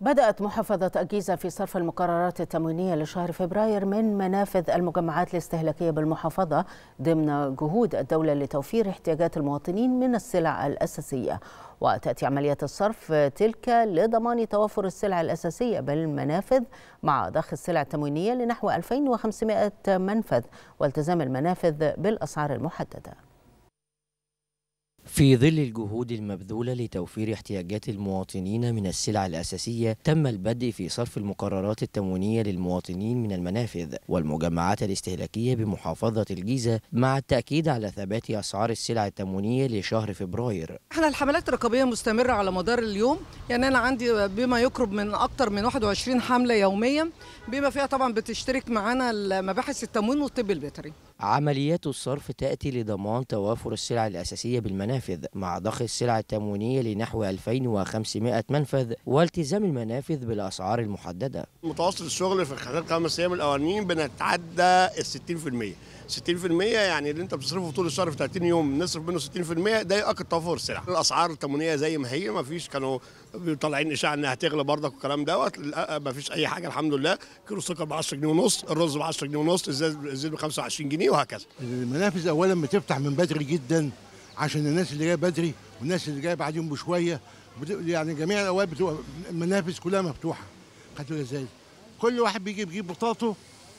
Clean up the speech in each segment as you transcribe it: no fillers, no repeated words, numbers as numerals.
بدأت محافظة الجيزة في صرف المقررات التموينية لشهر فبراير من منافذ المجمعات الاستهلاكية بالمحافظة ضمن جهود الدولة لتوفير احتياجات المواطنين من السلع الأساسية. وتأتي عملية الصرف تلك لضمان توفر السلع الأساسية بالمنافذ مع ضخ السلع التموينية لنحو 2500 منفذ والتزام المنافذ بالأسعار المحددة. في ظل الجهود المبذولة لتوفير احتياجات المواطنين من السلع الأساسية، تم البدء في صرف المقررات التموينية للمواطنين من المنافذ والمجمعات الاستهلاكية بمحافظة الجيزة، مع التأكيد على ثبات أسعار السلع التموينية لشهر فبراير. احنا الحملات الرقابية مستمرة على مدار اليوم، يعني أنا عندي بما يقرب من أكتر من 21 حملة يوميا، بما فيها طبعا بتشترك معنا مباحث التموين والطب البيطري. عمليات الصرف تأتي لضمان توافر السلع الأساسية بالمنافذ مع ضخ السلع التموينية لنحو 2500 منفذ والتزام المنافذ بالأسعار المحددة. متوسط الشغل في خلال 5 أيام الأولانيين بنتعدى 60%، يعني اللي أنت بتصرفه طول الشهر في 30 يوم نصرف منه 60%، ده يؤكد توافر السلع. الأسعار التموينية زي ما هي، ما فيش كانوا طالعين إشاعة إنها هتغلى برضك والكلام دوت، ما فيش أي حاجة الحمد لله. كيلو السكر ب 10 جنيه ونص، الرز ب 10 جنيه ونص، الزيت ب 25 جنيه وهكذا. المنافذ أولاً بتفتح من بدري جداً عشان الناس اللي جايه بدري والناس اللي جايه بعديهم بشوية، يعني جميع الأوقات بتبقى المنافذ كلها مفتوحة. خدتوا إزاي؟ كل واحد بيجيب بطاطه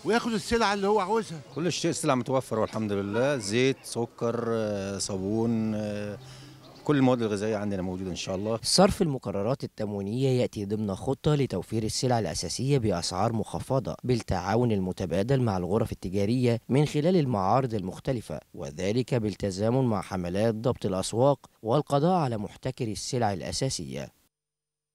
وياخد السلعه اللي هو عاوزها. كل شيء السلع متوفر والحمد لله، زيت، سكر، صابون، كل المواد الغذائيه عندنا موجوده ان شاء الله. صرف المقررات التموينيه ياتي ضمن خطه لتوفير السلع الاساسيه باسعار مخفضه بالتعاون المتبادل مع الغرف التجاريه من خلال المعارض المختلفه، وذلك بالتزامن مع حملات ضبط الاسواق والقضاء على محتكري السلع الاساسيه.